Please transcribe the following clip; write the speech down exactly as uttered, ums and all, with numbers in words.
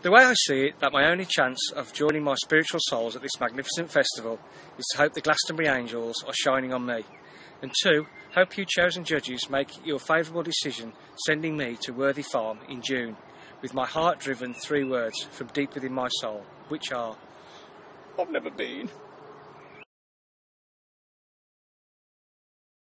The way I see it, that my only chance of joining my spiritual souls at this magnificent festival is to hope the Glastonbury angels are shining on me, and two, hope you chosen judges make your favourable decision sending me to Worthy Farm in June, with my heart driven three words from deep within my soul, which are, I've never been.